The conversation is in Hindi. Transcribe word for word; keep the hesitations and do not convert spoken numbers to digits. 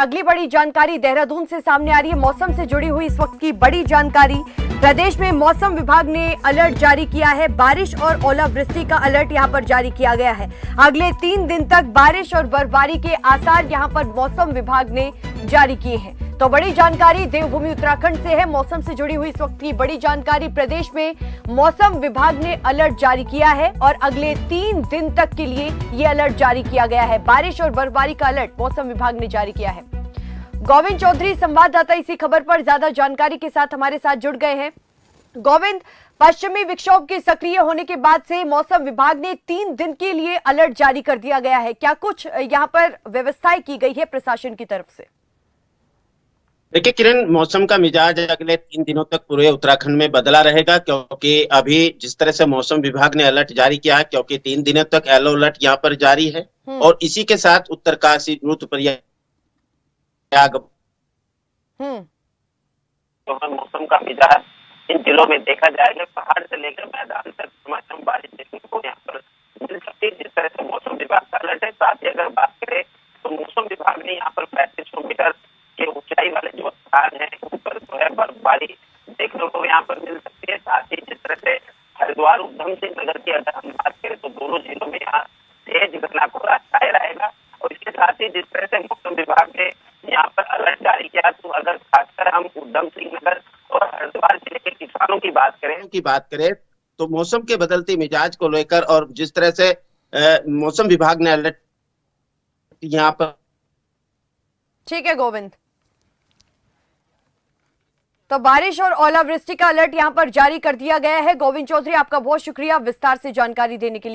अगली बड़ी जानकारी देहरादून से सामने आ रही है। मौसम से जुड़ी हुई इस वक्त की बड़ी जानकारी, प्रदेश में मौसम विभाग ने अलर्ट जारी किया है। बारिश और ओलावृष्टि का अलर्ट यहां पर जारी किया गया है। अगले तीन दिन तक बारिश और बर्फबारी के आसार यहां पर मौसम विभाग ने जारी किए हैं। तो बड़ी जानकारी देवभूमि उत्तराखंड से है। मौसम से जुड़ी हुई इस वक्त की बड़ी जानकारी, प्रदेश में मौसम विभाग ने अलर्ट जारी किया है और अगले तीन दिन तक के लिए ये अलर्ट जारी किया गया है। बारिश और बर्फबारी का अलर्ट मौसम विभाग ने जारी किया है। गोविंद चौधरी संवाददाता इसी खबर पर ज्यादा जानकारी के साथ हमारे साथ जुड़ गए हैं। गोविंद, पश्चिमी विक्षोभ के सक्रिय होने के बाद से मौसम विभाग ने तीन दिन के लिए अलर्ट जारी कर दिया गया है। क्या कुछ यहां पर व्यवस्थाएं की गई है प्रशासन की तरफ से? देखिए किरण, मौसम का मिजाज अगले तीन दिनों तक पूरे उत्तराखंड में बदला रहेगा, क्योंकि अभी जिस तरह से मौसम विभाग ने अलर्ट जारी किया है, क्योंकि तीन दिनों तक येलो अलर्ट यहाँ पर जारी है। और इसी के साथ उत्तर काशी, रुद्रप्रयाग मौसम का मिजाज इन जिलों में देखा जाएगा। पहाड़ से लेकर मैदान तक मौसम बारिश देखने को यहाँ पर मिल सकती है, जिस तरह से मौसम विभाग का अलर्ट है। साथ ही अगर बात करें तो मौसम विभाग ने यहाँ पर पैंतीस सौ मीटर ऊंचाई वाले जो स्थान है ऊपर जो है बर्फबारी देखने को यहाँ पर मिल सकती है। साथ ही जिस तरह से हरिद्वार, उधम सिंह नगर की अगर हम बात करें तो दोनों जिलों में यहाँ तेज घना कोहरा छाया रहेगा। और इसके साथ ही जिस तरह से मौसम विभाग ने यहाँ पर अलर्ट जारी किया, तो अगर खासकर हम उधम सिंह नगर और हरिद्वार जिले के किसानों की बात करें की बात करें तो मौसम के बदलते मिजाज को लेकर और जिस तरह से मौसम विभाग ने अलर्ट यहाँ पर। ठीक है गोविंद, तो बारिश और ओलावृष्टि का अलर्ट यहां पर जारी कर दिया गया है। गोविंद चौधरी, आपका बहुत शुक्रिया विस्तार से जानकारी देने के लिए।